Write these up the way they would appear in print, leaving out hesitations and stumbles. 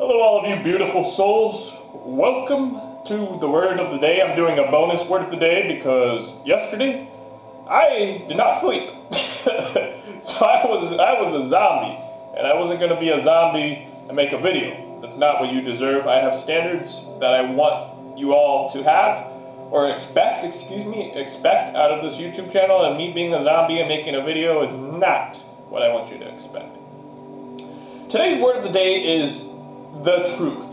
Hello all of you beautiful souls, welcome to the word of the day. I'm doing a bonus word of the day because yesterday I did not sleep. So I was a zombie, and I wasn't going to be a zombie and make a video. That's not what you deserve. I have standards that I want you all to have, or expect out of this YouTube channel, and me being a zombie and making a video is not what I want you to expect. Today's word of the day is the truth.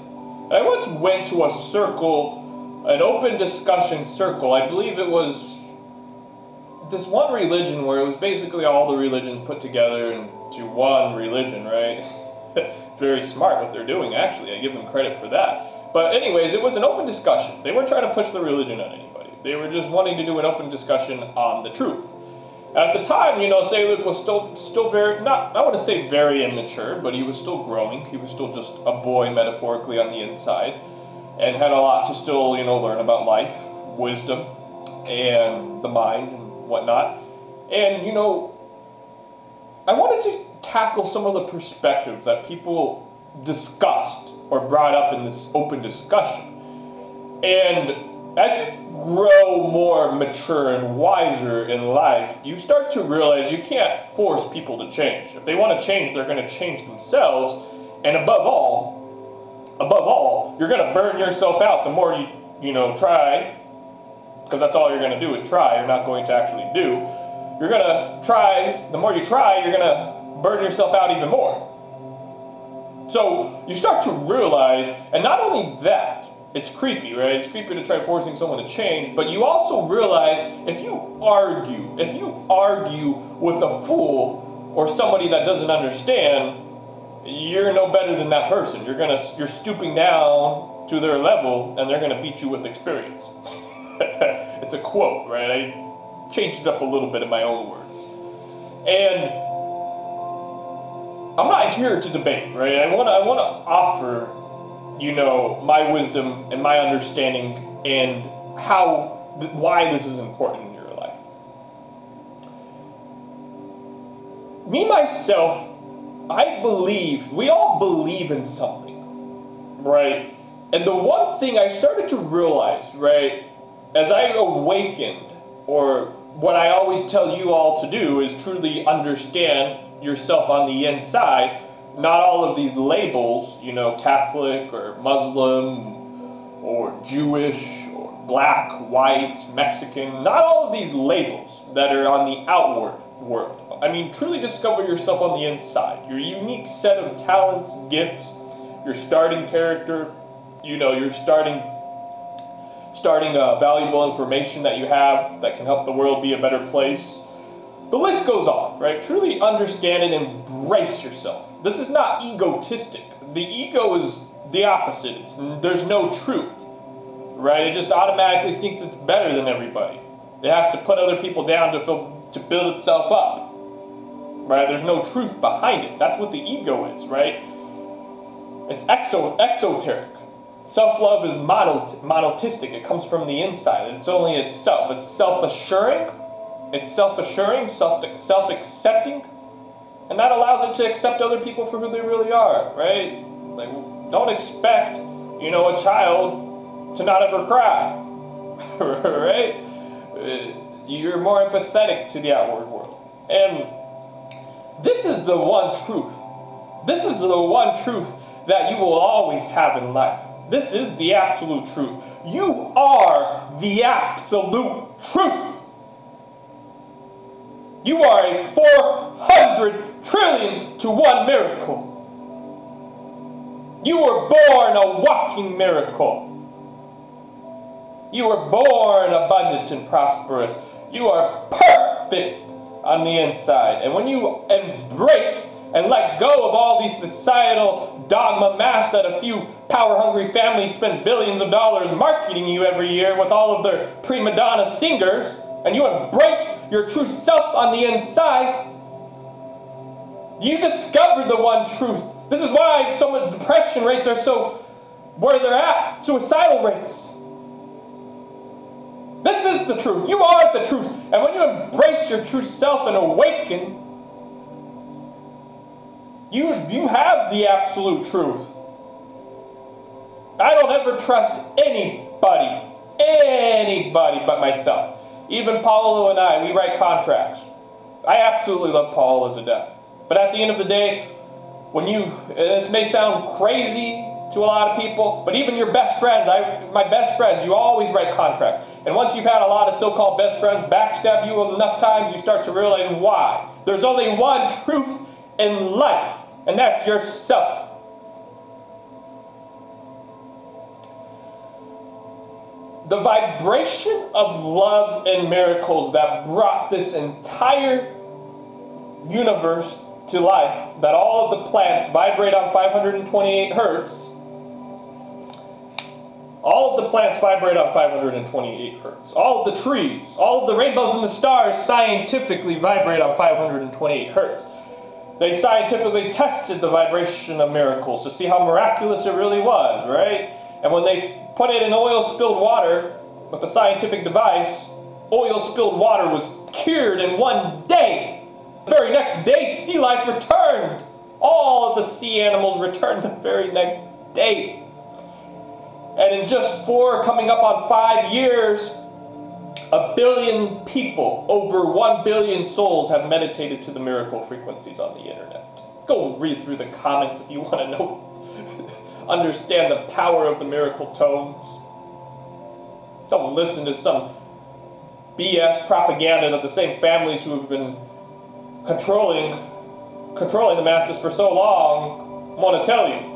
I once went to a circle, an open discussion circle. I believe it was this one religion where it was basically all the religions put together into one religion, right? Very smart what they're doing, actually. I give them credit for that. But anyways, it was an open discussion. They weren't trying to push the religion on anybody. They were just wanting to do an open discussion on the truth. At the time, you know, Seiluke was still very, I wouldn't say very immature, but he was still growing. He was still just a boy, metaphorically, on the inside, and had a lot to still, you know, learn about life, wisdom, and the mind, and whatnot. And, you know, I wanted to tackle some of the perspectives that people discussed or brought up in this open discussion. And as you grow more mature and wiser in life, you start to realize you can't force people to change. If they want to change, they're going to change themselves. And above all, you're going to burn yourself out the more you try, because that's all you're going to do is try. You're not going to actually do. You're going to try. The more you try, you're going to burn yourself out even more. So you start to realize, and not only that, it's creepy, right? It's creepy to try forcing someone to change, but you also realize if you argue with a fool or somebody that doesn't understand, you're no better than that person. You're stooping down to their level, and they're gonna beat you with experience. It's a quote, right? I changed it up a little bit in my own words. And I'm not here to debate, right? I wanna offer, you know, my wisdom and my understanding and why this is important in your life. Me, myself, I believe, we all believe in something, right? And the one thing I started to realize, right, as I awakened, or what I always tell you all to do, is truly understand yourself on the inside. Not all of these labels, you know, Catholic or Muslim or Jewish or black, white, Mexican, not all of these labels that are on the outward world. I mean, truly discover yourself on the inside, your unique set of talents, gifts, your starting character, you know, your starting valuable information that you have that can help the world be a better place. The list goes on, right? Truly understand and embrace yourself. This is not egotistic. The ego is the opposite. There's no truth, right? It just automatically thinks it's better than everybody. It has to put other people down to build itself up, right? There's no truth behind it. That's what the ego is, right? It's exoteric. Self-love is monotistic. It comes from the inside. It's only itself. It's self-assuring. It's self-assuring, self-accepting, and that allows it to accept other people for who they really are, right? Like, don't expect, you know, a child to not ever cry, right? You're more empathetic to the outward world. And this is the one truth. This is the one truth that you will always have in life. This is the absolute truth. You are the absolute truth. You are a 400 trillion to one miracle. You were born a walking miracle. You were born abundant and prosperous. You are perfect on the inside. And when you embrace and let go of all these societal dogma masks that a few power-hungry families spend billions of dollars marketing you every year with all of their prima donna singers, and you embrace your true self on the inside, you discover the one truth. This is why so much depression rates are so where they're at, suicidal rates. This is the truth. You are the truth. And when you embrace your true self and awaken, you have the absolute truth. I don't ever trust anybody but myself. Even Paolo and I, we write contracts. I absolutely love Paolo to death. But at the end of the day, when you, this may sound crazy to a lot of people, but even your best friends, my best friends, you always write contracts. And once you've had a lot of so-called best friends backstab you enough times, you start to realize why. There's only one truth in life, and that's yourself. The vibration of love and miracles that brought this entire universe to life, that all of the plants vibrate on 528 hertz, all of the plants vibrate on 528 hertz, all of the trees, all of the rainbows and the stars scientifically vibrate on 528 hertz. They scientifically tested the vibration of miracles to see how miraculous it really was, right? And when they put it in oil-spilled water with a scientific device, oil-spilled water was cured in one day. The very next day, sea life returned. All of the sea animals returned the very next day. And in just 4, coming up on 5 years, 1 billion people, over 1 billion souls, have meditated to the miracle frequencies on the internet. Go read through the comments if you want to know. Understand the power of the miracle tones. Don't listen to some BS propaganda of the same families who have been controlling the masses for so long want to tell you.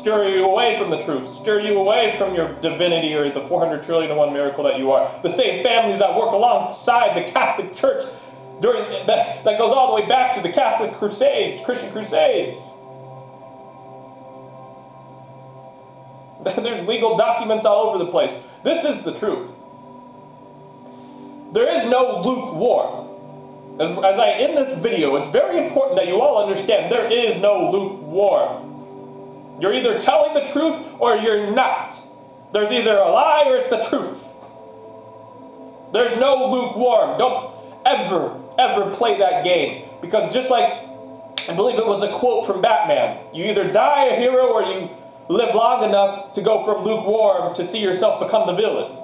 Stir you away from the truth. Stir you away from your divinity or the 400 trillion and one miracle that you are. The same families that work alongside the Catholic Church during that goes all the way back to the Catholic Crusades, Christian Crusades. There's legal documents all over the place. This is the truth. There is no lukewarm. As I end this video, it's very important that you all understand there is no lukewarm. You're either telling the truth or you're not. There's either a lie or it's the truth. There's no lukewarm. Don't ever, ever play that game. Because just like, I believe it was a quote from Batman, you either die a hero or you live long enough to go from lukewarm to see yourself become the villain.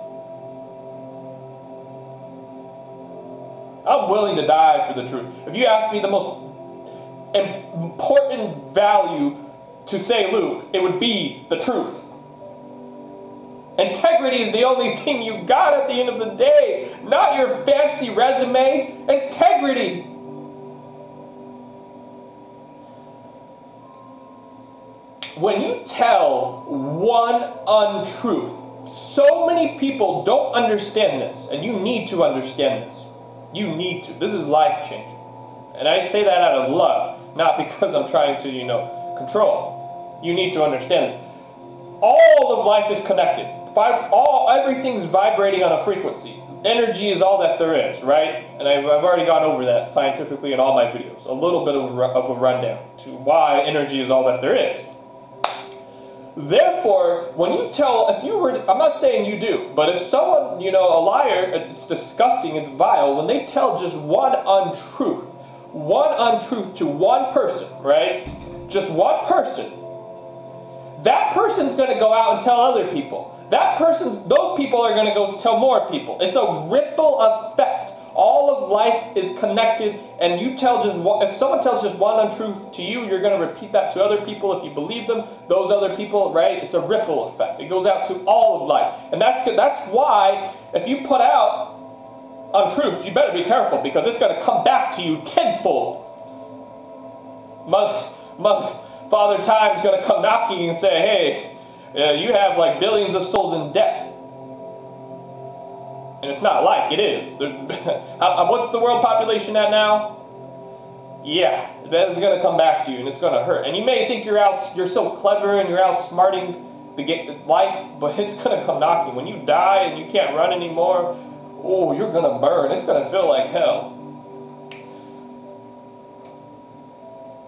I'm willing to die for the truth. If you ask me the most important value to Seiluke, it would be the truth. Integrity is the only thing you got at the end of the day, not your fancy resume. Integrity. When you tell one untruth, so many people don't understand this, and you need to understand this. You need to. This is life-changing. And I say that out of love, not because I'm trying to, you know, control. You need to understand this. All of life is connected. Everything's vibrating on a frequency. Energy is all that there is, right? And I've already gone over that scientifically in all my videos. A little bit of a rundown to why energy is all that there is. Therefore, when you tell, I'm not saying you do, but if someone, you know, a liar, it's disgusting, it's vile, when they tell just one untruth to one person, right? Just one person. That person's going to go out and tell other people. Those people are going to go tell more people. It's a ripple effect. All of life is connected, and you tell just one, if someone tells just one untruth to you, you're going to repeat that to other people if you believe them, those other people, right? It's a ripple effect. It goes out to all of life. And that's why if you put out untruth, you better be careful because it's going to come back to you tenfold. Father Time's going to come knocking and say, hey, you have like billions of souls in debt. And it's not like it is. What's the world population at now? Yeah, that is going to come back to you, and it's going to hurt. And you may think you're so clever and you're outsmarting life, but it's going to come knocking. When you die and you can't run anymore, oh, you're going to burn. It's going to feel like hell.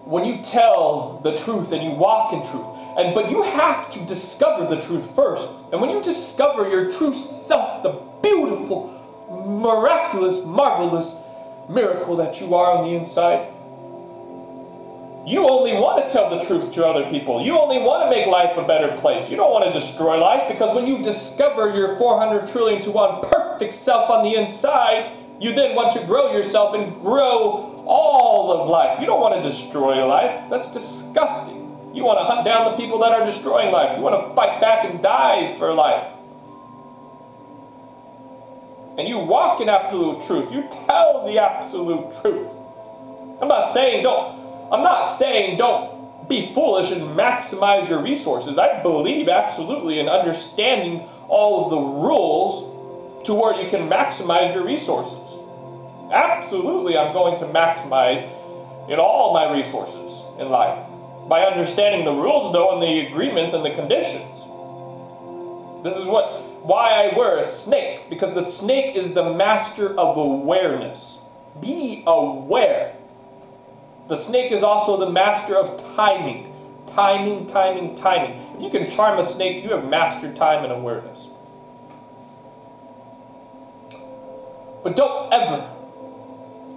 When you tell the truth and you walk in truth, but you have to discover the truth first. And when you discover your true self, the beautiful, miraculous, marvelous miracle that you are on the inside, You only want to tell the truth to other people. You only want to make life a better place. You don't want to destroy life, because when you discover your 400 trillion to one perfect self on the inside, you then want to grow yourself and grow all of life. You don't want to destroy life. That's disgusting. You want to hunt down the people that are destroying life. You want to fight back and die for life. And you walk in absolute truth. You tell the absolute truth. I'm not saying don't be foolish and maximize your resources. I believe absolutely in understanding all of the rules to where you can maximize your resources. Absolutely, I'm going to maximize in all my resources in life by understanding the rules, though, and the agreements and the conditions. This is why I wear a snake, because the snake is the master of awareness. Be aware. The snake is also the master of timing. Timing, timing, timing. If you can charm a snake, you have mastered time and awareness. But don't ever,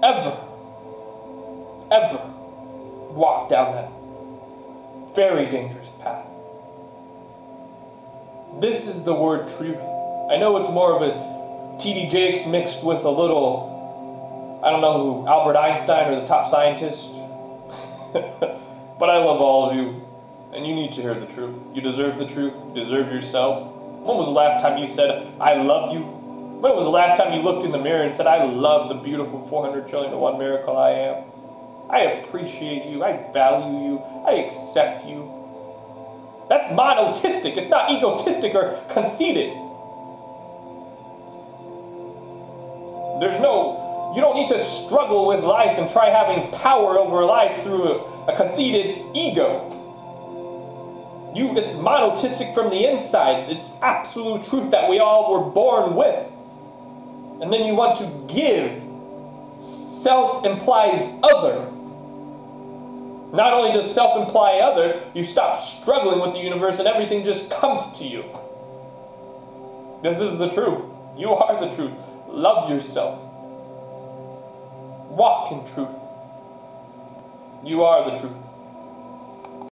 ever, ever walk down that very dangerous path. This is the word truth. I know it's more of a T.D. Jakes mixed with a little, I don't know who, Albert Einstein or the top scientist. But I love all of you, and you need to hear the truth. You deserve the truth. You deserve yourself. When was the last time you said, I love you? When was the last time you looked in the mirror and said, I love the beautiful 400 trillion to one miracle I am? I appreciate you. I value you. I accept you. That's monotistic. It's not egotistic or conceited. You don't need to struggle with life and try having power over life through a conceited ego. It's monotistic from the inside. It's absolute truth that we all were born with. And then you want to give. Self implies other. Not only does self imply other, you stop struggling with the universe and everything just comes to you. This is the truth. You are the truth. Love yourself. Walk in truth. You are the truth.